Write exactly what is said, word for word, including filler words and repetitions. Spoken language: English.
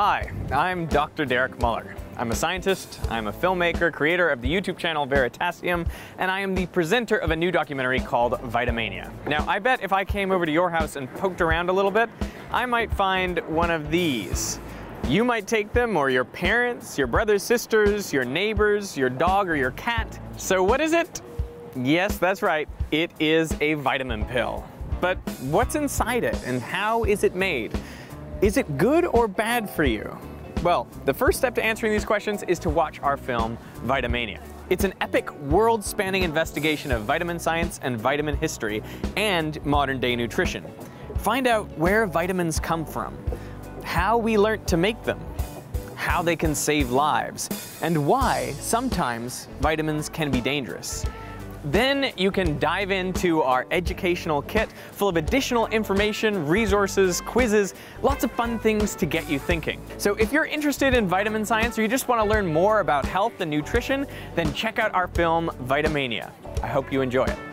Hi, I'm Doctor Derek Muller. I'm a scientist, I'm a filmmaker, creator of the YouTube channel Veritasium, and I am the presenter of a new documentary called Vitamania. Now, I bet if I came over to your house and poked around a little bit, I might find one of these. You might take them, or your parents, your brothers, sisters, your neighbors, your dog, or your cat. So what is it? Yes, that's right, it is a vitamin pill. But what's inside it, and how is it made? Is it good or bad for you? Well, the first step to answering these questions is to watch our film, Vitamania. It's an epic, world-spanning investigation of vitamin science and vitamin history and modern-day nutrition. Find out where vitamins come from, how we learned to make them, how they can save lives, and why sometimes vitamins can be dangerous. Then you can dive into our educational kit full of additional information, resources, quizzes, lots of fun things to get you thinking. So if you're interested in vitamin science or you just want to learn more about health and nutrition, then check out our film Vitamania. I hope you enjoy it.